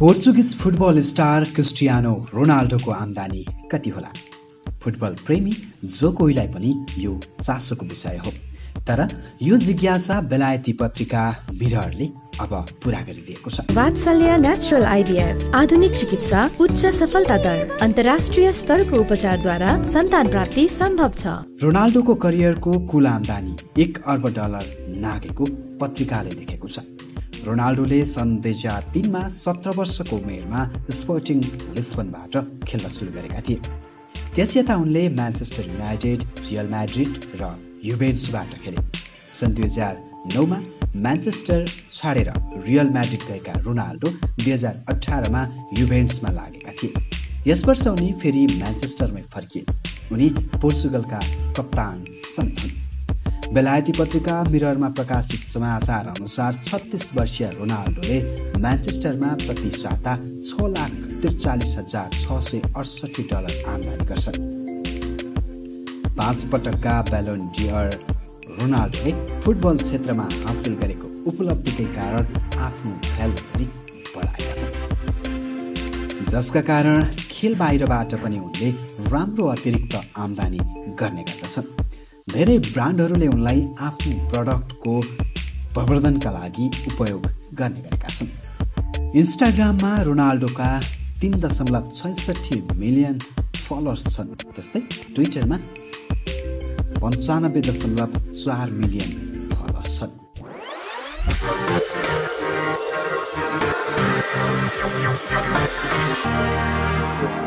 Portuguese football star Cristiano रोनाल्डोको आम्दानी कति होला? फुटबल प्रेमी जो कोहीलाई पनि यो चासोको विषय हो, तर यो जिज्ञासा बेलायती पत्रिका मिररले अब पूरा गरिदिएको छ। वात्सल्य नेचुरल आईवीएफ आधुनिक चिकित्सा, उच्च सफलता दर, अन्तर्राष्ट्रिय स्तरको उपचारद्वारा सन्तान प्राप्ति सम्भव छ। रोनाल्डोको करियरको कुल आम्दानी $1 अर्ब नागेको पत्रिकाले लेखेको छ। रोनाल्डोले सन् 2003 मा 17 वर्षको उमेरमा स्पोर्टिङ लिस्बनबाट खेल्न सुरु गरेका थिए। त्यसयता उनले म्यान्चेस्टर युनाइटेड, रियल म्याड्रिड र युभेन्टसबाट खेले। सन् 2009 मा म्यान्चेस्टर छाडेर रियल म्याड्रिड गएका रोनाल्डो 2018 मा युभेन्टसमा लागेका थिए। यस वर्ष उनी फेरि म्यान्चेस्टरमै फर्किए। उनी पोर्चुगलका कप्तान हुन्। बेलायती पत्रिका मिररमा प्रकाशित समाचार अनुसार 36 वर्षीय रोनाल्डोले म्यान्चेस्टरमा प्रति साता $6,43,668 आम्दानी गर्छन्। 5 पटकका ब्यालोन डिअर रोनाल्डोले फुटबल क्षेत्रमा हासिल गरेको उपलब्धिकै कारण आफ्नो भ्यालु पनि बढाएका छन्, जसका कारण खेल बाहिरबाट पनि उनले राम्रो अतिरिक्त आम्दानी गर्ने गर्दछन्। धेरै ब्रान्डहरूले उनलाई आफ्नो प्रडक्टको प्रवर्धनका लागि उपयोग गर्ने गरेका छन्। इन्स्टाग्राममा रोनाल्डोका 3.66 मिलियन फलोअर्स छन्। त्यस्तै ट्विटरमा 95.4 मिलियन फलोअर्स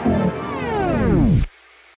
छन्।